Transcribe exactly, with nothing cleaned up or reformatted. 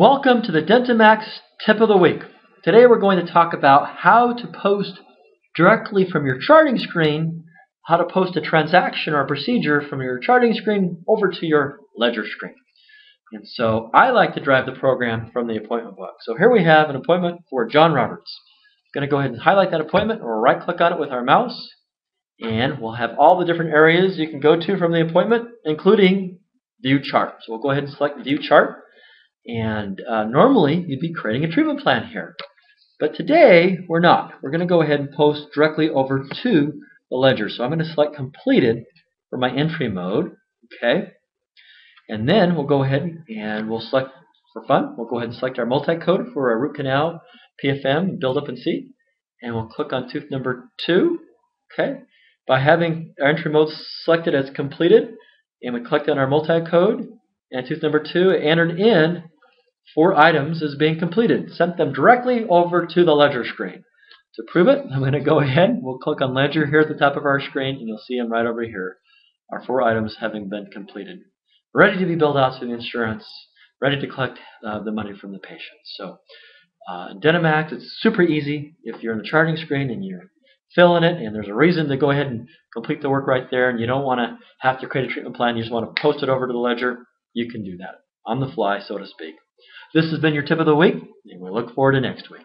Welcome to the DentiMax Tip of the Week. Today we're going to talk about how to post directly from your charting screen, how to post a transaction or a procedure from your charting screen over to your ledger screen. And so I like to drive the program from the appointment block. So here we have an appointment for John Roberts. I'm going to go ahead and highlight that appointment or right click on it with our mouse. And we'll have all the different areas you can go to from the appointment, including View Chart. So we'll go ahead and select View Chart. And uh, normally you'd be creating a treatment plan here, but today we're not. We're going to go ahead and post directly over to the ledger. So I'm going to select completed for my entry mode, okay? And then we'll go ahead and we'll select, for fun, we'll go ahead and select our multi-code for our root canal, P F M, build up and see, and we'll click on tooth number two, okay? By having our entry mode selected as completed, and we clicked on our multi-code, and tooth number two entered in four items as being completed. Sent them directly over to the ledger screen. To prove it, I'm going to go ahead. We'll click on ledger here at the top of our screen, and you'll see them right over here. Our four items having been completed. Ready to be billed out to the insurance. Ready to collect uh, the money from the patient. So, uh, DentiMax, it's super easy if you're in the charting screen and you're filling it, and there's a reason to go ahead and complete the work right there, and you don't want to have to create a treatment plan. You just want to post it over to the ledger. You can do that on the fly, so to speak. This has been your tip of the week, and we look forward to next week.